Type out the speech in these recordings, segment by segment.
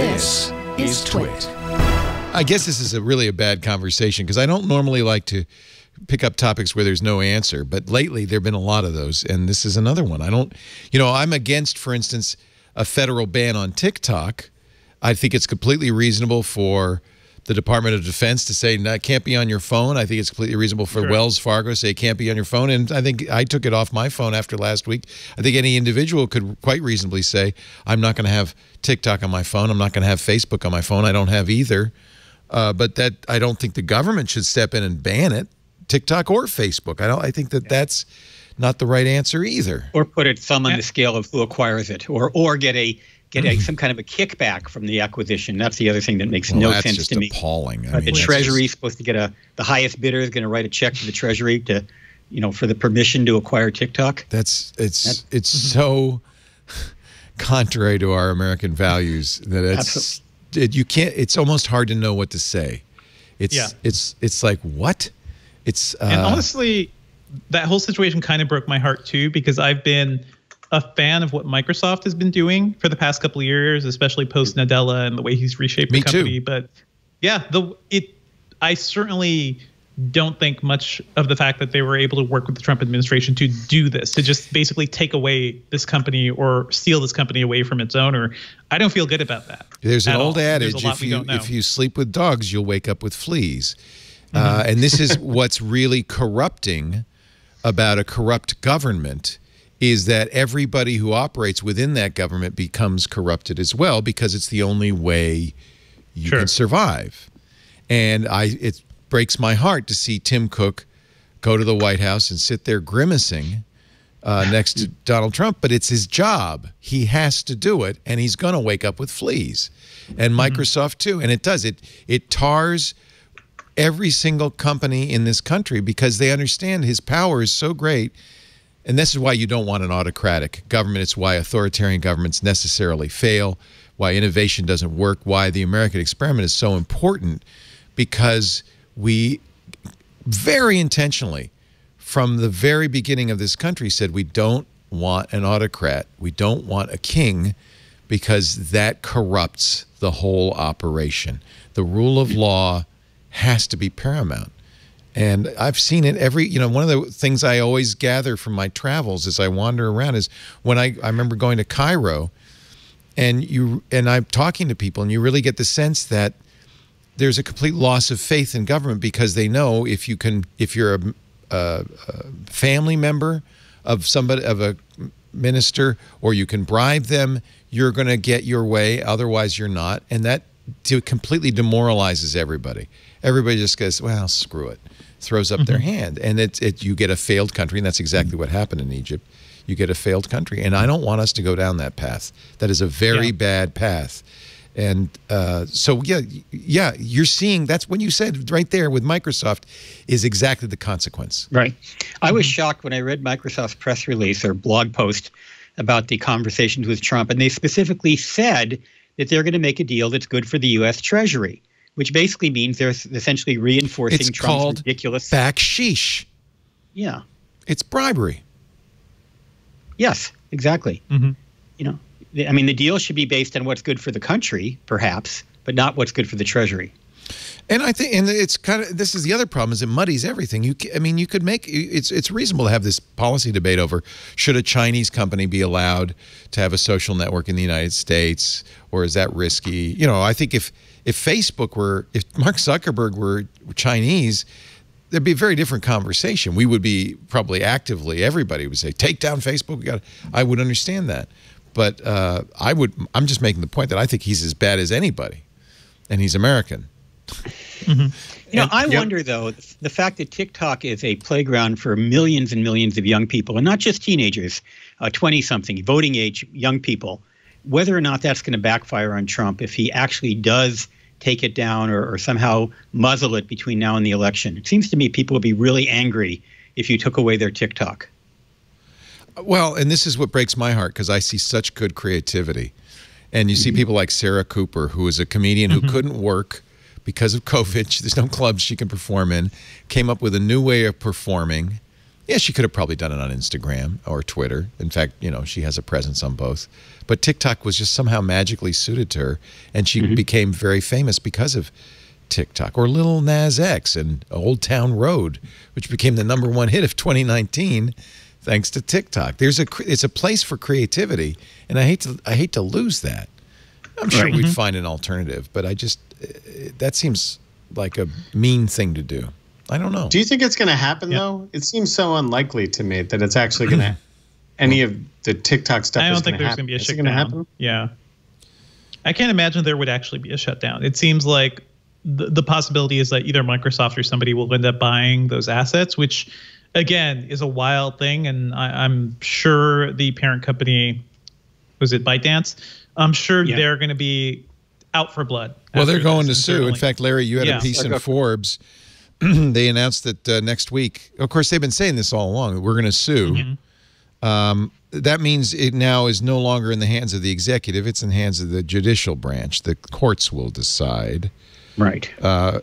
This is Twit. I guess this is really a bad conversation because I don't normally like to pick up topics where there's no answer, but lately there have been a lot of those, and this is another one. I'm against, for instance, a federal ban on TikTok. I think it's completely reasonable for the Department of Defense to say no, it can't be on your phone. I think it's completely reasonable for Wells Fargo to say it can't be on your phone. And I think I took it off my phone after last week. I think any individual could quite reasonably say, I'm not going to have TikTok on my phone. I'm not going to have Facebook on my phone. I don't have either. But that I don't think the government should step in and ban it, TikTok or Facebook. I think that that's not the right answer either. Or put a thumb on the scale of who acquires it, or get some kind of a kickback from the acquisition. That's the other thing that makes no sense to me. That's just appalling. The Treasury is supposed to get the highest bidder is going to write a check to the Treasury to, for the permission to acquire TikTok. It's so contrary to our American values that it's you can't. It's almost hard to know what to say. It's like what? And honestly, that whole situation kind of broke my heart too, because I've been a fan of what Microsoft has been doing for the past couple of years, especially post Nadella and the way he's reshaped the company. Too. But yeah, I certainly don't think much of the fact that they were able to work with the Trump administration to do this, to just basically take away this company or steal this company away from its owner. I don't feel good about that. There's an old adage, if you sleep with dogs, you'll wake up with fleas. And this is what's really corrupting about a corrupt government is that everybody who operates within that government becomes corrupted as well, because it's the only way you can survive. And it breaks my heart to see Tim Cook go to the White House and sit there grimacing next to Donald Trump, but it's his job. He has to do it, and he's going to wake up with fleas. And Microsoft too, and it does. It tars every single company in this country because they understand his power is so great. And this is why you don't want an autocratic government. It's why authoritarian governments necessarily fail, why innovation doesn't work, why the American experiment is so important, because we very intentionally, from the very beginning of this country, said we don't want an autocrat, we don't want a king, because that corrupts the whole operation. The rule of law has to be paramount. And I've seen it one of the things I always gather from my travels as I wander around is when I remember going to Cairo, and I'm talking to people, and you really get the sense that there's a complete loss of faith in government, because they know if you're a family member of somebody, of a minister, or you can bribe them, you're going to get your way, otherwise you're not. And that completely demoralizes everybody. Everybody just goes, well, screw it, throws up their hand, and you get a failed country, and that's exactly what happened in Egypt. You get a failed country, and I don't want us to go down that path. That is a very bad path, and so you're seeing that's when you said right there with Microsoft is exactly the consequence. Right. I was shocked when I read Microsoft's press release or blog post about the conversations with Trump, and they specifically said that they're going to make a deal that's good for the U.S. Treasury, which basically means they're essentially reinforcing Trump's ridiculous... It's called backsheesh. Yeah. It's bribery. Yes, exactly. I mean, the deal should be based on what's good for the country, perhaps, but not what's good for the Treasury. And I think, and it's kind of, this is the other problem, is it muddies everything. You could make, it's reasonable to have this policy debate over should a Chinese company be allowed to have a social network in the United States, or is that risky? You know, I think if Mark Zuckerberg were Chinese, there'd be a very different conversation. We would be probably actively, everybody would say, take down Facebook. I would understand that. But I'm just making the point that I think he's as bad as anybody, and he's American. I wonder, though, the fact that TikTok is a playground for millions and millions of young people, and not just teenagers, 20-something, voting age young people, whether or not that's going to backfire on Trump if he actually does take it down or somehow muzzle it between now and the election. It seems to me people would be really angry if you took away their TikTok. Well, and this is what breaks my heart, because I see such good creativity. And you see people like Sarah Cooper, who is a comedian who couldn't work because of COVID. There's no clubs she can perform in. Came up with a new way of performing. Yeah, she could have probably done it on Instagram or Twitter. In fact, you know, she has a presence on both. But TikTok was just somehow magically suited to her, and she became very famous because of TikTok. Or Little Nas X and Old Town Road, which became the #1 hit of 2019, thanks to TikTok. It's a place for creativity, and I hate to lose that. I'm sure we'd find an alternative, but I just that seems like a mean thing to do. I don't know. Do you think it's going to happen though? It seems so unlikely to me that it's actually going to any of the TikTok stuff. I don't think there's going to be a shutdown. Yeah, I can't imagine there would actually be a shutdown. It seems like the possibility is that either Microsoft or somebody will end up buying those assets, which again is a wild thing. And I'm sure the parent company, was it ByteDance? I'm sure they're going to be out for blood. Well, they're going to sue. In fact, Larry, you had a piece in Forbes. They announced that next week, of course, they've been saying this all along, we're going to sue. That means it now is no longer in the hands of the executive. It's in the hands of the judicial branch. The courts will decide. Right.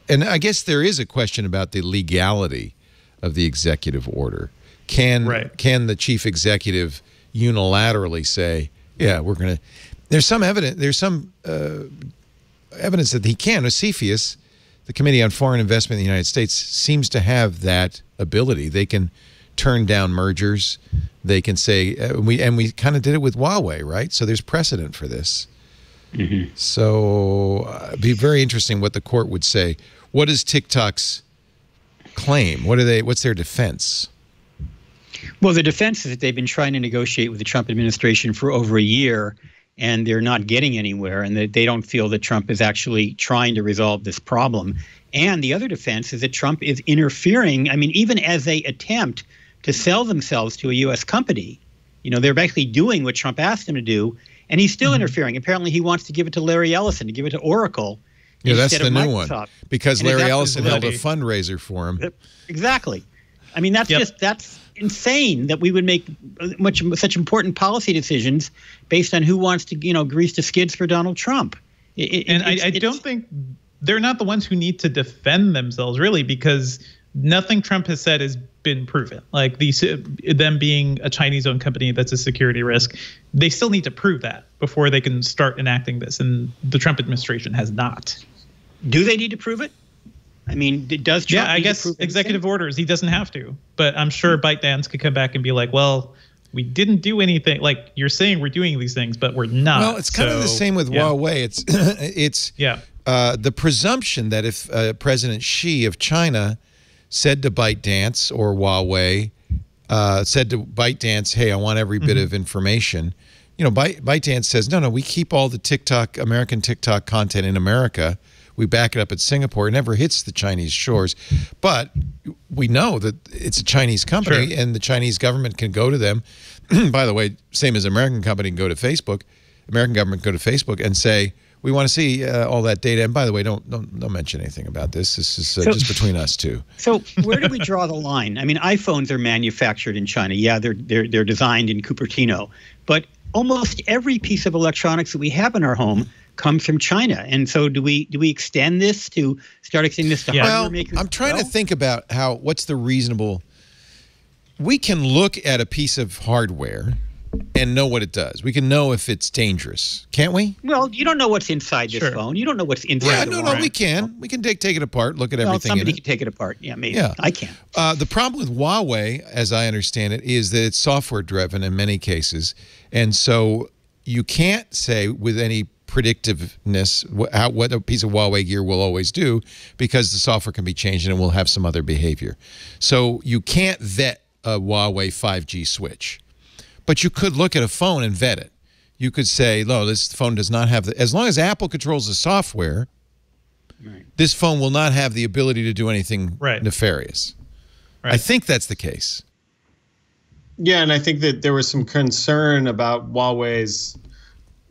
And I guess there is a question about the legality of the executive order. Can the chief executive unilaterally say, yeah, we're going to... There's some evidence. There's some evidence that he can. CFIUS, the Committee on Foreign Investment in the United States, seems to have that ability. They can turn down mergers. They can say we kind of did it with Huawei, right? So there's precedent for this. So it'd be very interesting what the court would say. What is TikTok's claim? What are they? What's their defense? Well, the defense is that they've been trying to negotiate with the Trump administration for over a year. And they're not getting anywhere, and they don't feel that Trump is actually trying to resolve this problem. And the other defense is that Trump is interfering. I mean, even as they attempt to sell themselves to a U.S. company, you know, they're basically doing what Trump asked them to do, and he's still interfering. Apparently, he wants to give it to Larry Ellison, to give it to Oracle. Yeah, that's the new one, because Larry Ellison held a fundraiser for him. Exactly. I mean, that's just that's insane that we would make such important policy decisions based on who wants to, you know, grease the skids for Donald Trump. I don't think they're not the ones who need to defend themselves really, because nothing Trump has said has been proven. Like them being a Chinese-owned company that's a security risk, they still need to prove that before they can start enacting this, and the Trump administration has not. Do they need to prove it? I mean, does Trump? Yeah, I guess executive orders. He doesn't have to, but I'm sure ByteDance could come back and be like, "Well, we didn't do anything. Like you're saying, we're doing these things, but we're not." Well, it's kind of the same with Huawei. It's the presumption that if President Xi of China said to ByteDance or Huawei, said to ByteDance, "Hey, I want every bit of information," you know, ByteDance says, "No, no, we keep all the TikTok American TikTok content in America." We back it up at Singapore. It never hits the Chinese shores. But we know that it's a Chinese company, and the Chinese government can go to them. By the way, same as American company can go to Facebook. American government can go to Facebook and say, we want to see all that data. And by the way, don't mention anything about this. This is just between us two. So where do we draw the line? I mean, iPhones are manufactured in China. Yeah, they're designed in Cupertino. But almost every piece of electronics that we have in our home comes from China, and so do we extend this to start extending this to hardware makers? I'm trying to think about what's the reasonable. We can look at a piece of hardware and know what it does. We can know if it's dangerous, can't we? Well, you don't know what's inside this phone. You don't know what's inside. Yeah, no, we can. We can take it apart, look at everything. Somebody can take it apart. Yeah, maybe. Yeah. I can. The problem with Huawei, as I understand it, is that it's software driven in many cases, and so you can't say with any predictiveness what a piece of Huawei gear will always do, because the software can be changed and it will have some other behavior. So you can't vet a Huawei 5G switch, but you could look at a phone and vet it. You could say, no, this phone does not have the, as long as Apple controls the software, this phone will not have the ability to do anything nefarious. I think that's the case. Yeah, and I think that there was some concern about Huawei's,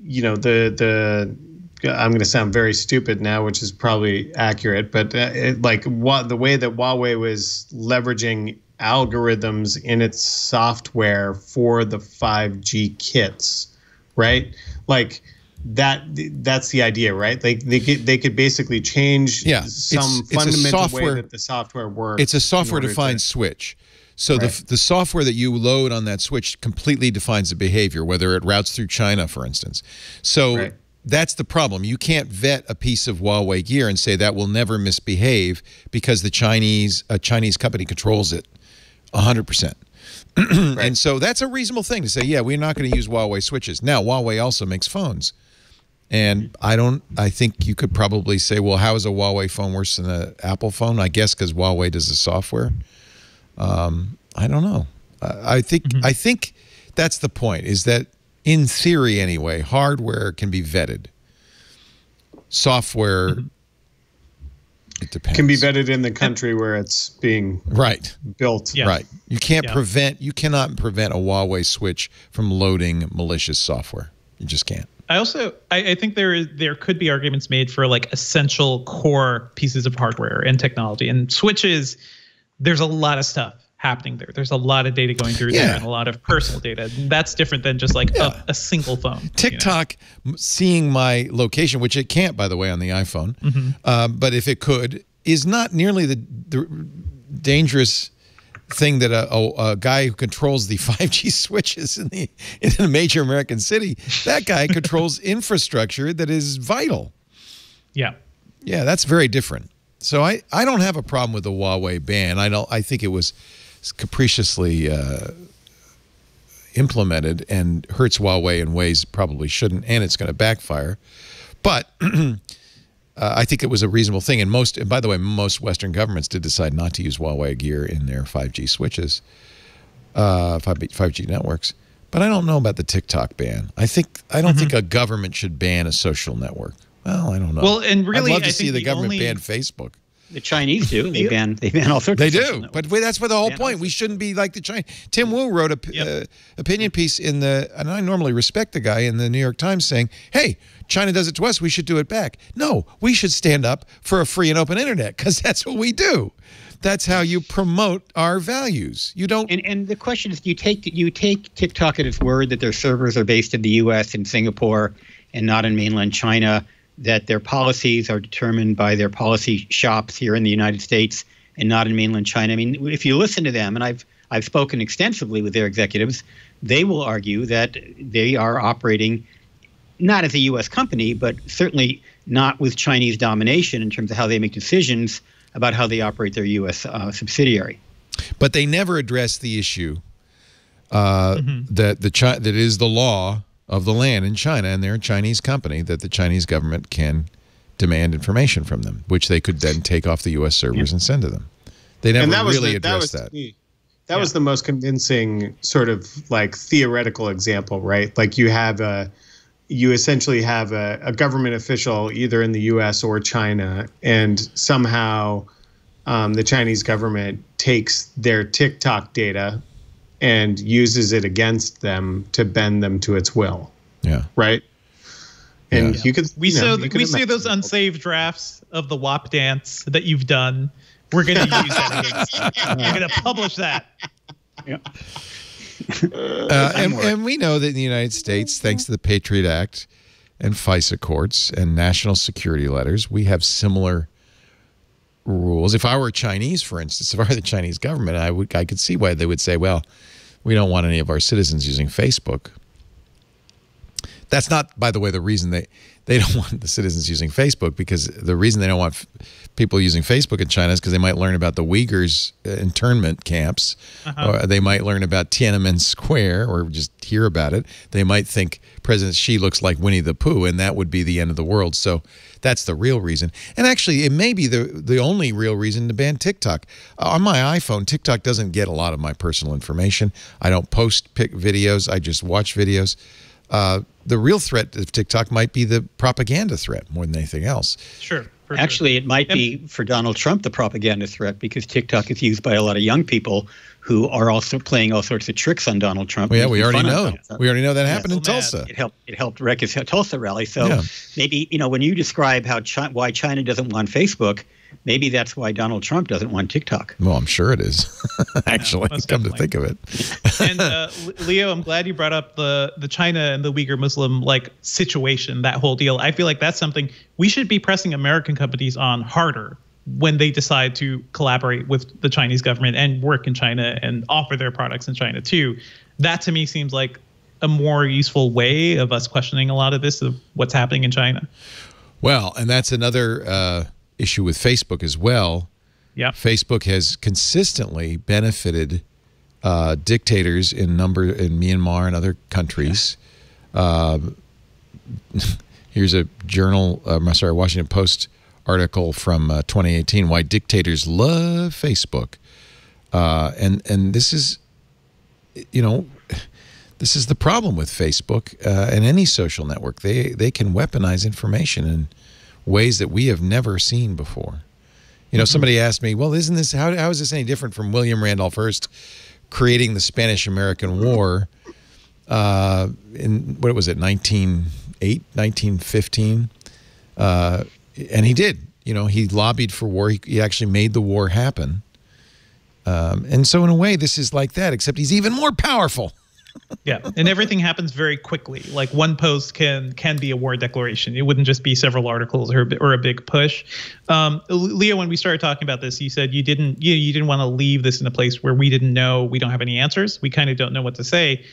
you know, I'm going to sound very stupid now, which is probably accurate, but the way that Huawei was leveraging algorithms in its software for the 5G kits, right? Like that's the idea, right? Like they could basically change some fundamental way that the software works. It's a software-defined switch. So right. the software that you load on that switch completely defines the behavior, whether it routes through China, for instance. So right. that's the problem. You can't vet a piece of Huawei gear and say that will never misbehave because the Chinese company controls it 100%. Right. And so that's a reasonable thing to say, yeah, we're not going to use Huawei switches. Now, Huawei also makes phones. And I think you could probably say, well, how is a Huawei phone worse than an Apple phone? I guess because Huawei does the software. I don't know. I think that's the point, is that in theory anyway, hardware can be vetted. Software, it depends. Can be vetted in the country where it's being right. built. Yeah. Right. You can't yeah. prevent, you cannot prevent a Huawei switch from loading malicious software. You just can't. I also, I think there could be arguments made for like essential core pieces of hardware and technology, and switches. There's a lot of stuff happening there. There's a lot of data going through yeah. there, and a lot of personal data. That's different than just like yeah. a single phone. TikTok, you know? Seeing my location, which it can't, by the way, on the iPhone, but if it could, is not nearly the dangerous thing that a guy who controls the 5G switches in a major American city, that guy controls infrastructure that is vital. Yeah. Yeah, that's very different. So I don't have a problem with the Huawei ban. I think it was capriciously implemented and hurts Huawei in ways it probably shouldn't, and it's going to backfire. But I think it was a reasonable thing, and by the way, most Western governments did decide not to use Huawei gear in their 5G switches, 5G networks. But I don't know about the TikTok ban. I don't think a government should ban a social network. Well, I don't know. Well, and really, I'd love to see the government ban Facebook. The Chinese do. They ban all sorts. They do, but that's what the whole point. We shouldn't be like the Chinese. Tim Wu wrote a opinion piece in the, and I normally respect the guy, in the New York Times, saying, "Hey, China does it to us. We should do it back. No, we should stand up for a free and open internet because that's what we do. That's how you promote our values. You don't." And the question is, you take TikTok at its word that their servers are based in the U.S. and Singapore and not in mainland China, that their policies are determined by their policy shops here in the United States and not in mainland China. I mean, if you listen to them, and I've spoken extensively with their executives, they will argue that they are operating not as a U.S. company, but certainly not with Chinese domination in terms of how they make decisions about how they operate their U.S. subsidiary. But they never address the issue that is the law of the land in China, and they're a Chinese company, that the Chinese government can demand information from them, which they could then take off the U.S. servers and send to them. They never really addressed that. That was the most convincing sort of like theoretical example, right? Like you essentially have a government official either in the U.S. or China, and somehow the Chinese government takes their TikTok data and uses it against them to bend them to its will. Yeah. Right. And we see those unsaved drafts of the WAP dance that you've done. We're going to use that against you. We're going to publish that. Yeah. And we know that in the United States, thanks to the Patriot Act and FISA courts and national security letters, we have similar rules. If I were Chinese, for instance, if I were the Chinese government, I could see why they would say, well, we don't want any of our citizens using Facebook. That's not, by the way, the reason they don't want the citizens using Facebook, because the reason they don't want people using Facebook in China is because they might learn about the Uyghurs internment camps, or they might learn about Tiananmen Square, or just hear about it. They might think President Xi looks like Winnie the Pooh, and that would be the end of the world. So that's the real reason. And actually, it may be the only real reason to ban TikTok. On my iPhone, TikTok doesn't get a lot of my personal information. I don't post videos. I just watch videos. The real threat of TikTok might be the propaganda threat more than anything else. Sure. Actually, it might be for Donald Trump the propaganda threat, because TikTok is used by a lot of young people who are also playing all sorts of tricks on Donald Trump. Well, yeah, we already know. We already know that happened in Tulsa. It helped wreck his Tulsa rally. So maybe, you know, when you describe how why China doesn't want Facebook, maybe that's why Donald Trump doesn't want TikTok. Well, I'm sure it is, actually, come to think of it. And Leo, I'm glad you brought up the China and the Uyghur Muslim like situation, that whole deal. I feel like that's something we should be pressing American companies on harder when they decide to collaborate with the Chinese government and work in China and offer their products in China too. That to me seems like a more useful way of us questioning a lot of this, of what's happening in China. Well, and that's another issue with Facebook as well. Yeah, Facebook has consistently benefited dictators in Myanmar and other countries. Yeah. Here's a Washington Post article from 2018: Why Dictators Love Facebook. And this is, you know, this is the problem with Facebook and any social network. They can weaponize information in ways that we have never seen before. You know, somebody asked me, well, isn't this, how is this any different from William Randolph Hearst creating the Spanish-American War in, what was it, 1908, 1915? And he did. You know, he lobbied for war. He actually made the war happen. And so in a way, this is like that, except he's even more powerful. Yeah, and everything happens very quickly. Like one post can be a war declaration. It wouldn't just be several articles or a big push. Leo, when we started talking about this, you said you didn't want to leave this in a place where we didn't know, we don't have any answers. We kind of don't know what to say.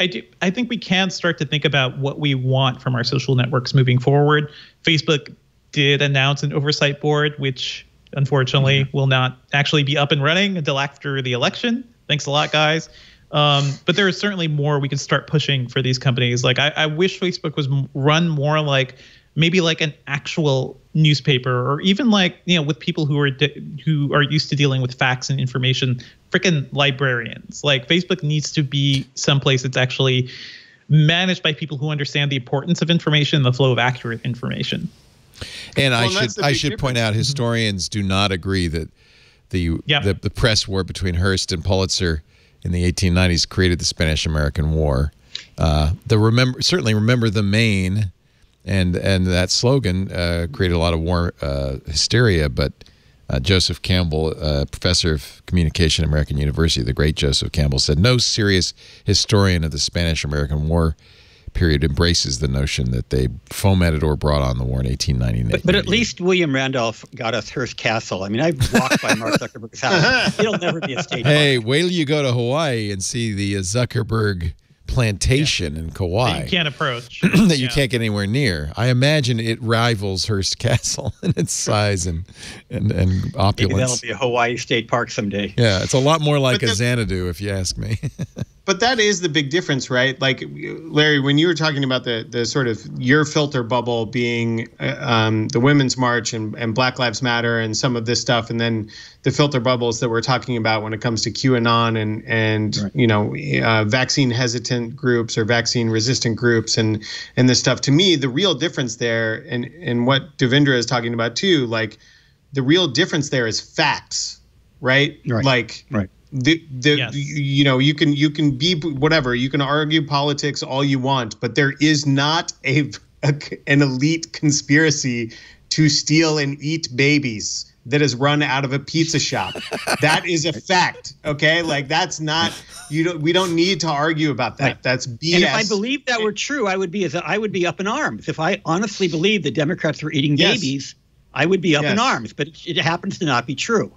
I think we can start to think about what we want from our social networks moving forward. Facebook did announce an oversight board, which unfortunately will not actually be up and running until after the election. Thanks a lot, guys. But there is certainly more we can start pushing for these companies. Like I wish Facebook was run more like maybe like an actual newspaper, or even like, you know, with people who are used to dealing with facts and information, freaking librarians. Like Facebook needs to be someplace that's actually managed by people who understand the importance of information and the flow of accurate information. And well, I should point out, historians do not agree that the press war between Hearst and Pulitzer in the 1890s created the Spanish-American War. Certainly remember the Maine, and that slogan created a lot of war hysteria. But Joseph Campbell, professor of communication at American University, the great Joseph Campbell, said no serious historian of the Spanish-American War period embraces the notion that they fomented or brought on the war in 1898. But at least William Randolph got us Hearst Castle. I mean, I've walked by Mark Zuckerberg's house. It'll never be a state park. Hey, wait till you go to Hawaii and see the Zuckerberg plantation in Kauai. That you can't approach. That you can't get anywhere near. I imagine it rivals Hearst Castle in its size and opulence. Maybe that'll be a Hawaii state park someday. Yeah, it's a lot more like a Xanadu, if you ask me. But that is the big difference, right? Like, Larry, when you were talking about the sort of your filter bubble being the Women's March and Black Lives Matter and some of this stuff, and then the filter bubbles that we're talking about when it comes to QAnon and right. You know, vaccine hesitant groups or vaccine resistant groups and this stuff. To me, the real difference there, and what Devendra is talking about too, like the real difference there is facts, right? Right. Like right. You know, you can be whatever, you can argue politics all you want, but there is not an elite conspiracy to steal and eat babies that is run out of a pizza shop. That is a fact, okay? Like that's not, we don't need to argue about that. Right. That's BS. And if I believed that were true, I would be up in arms. If I honestly believed the Democrats were eating babies, I would be up in arms, but it happens to not be true.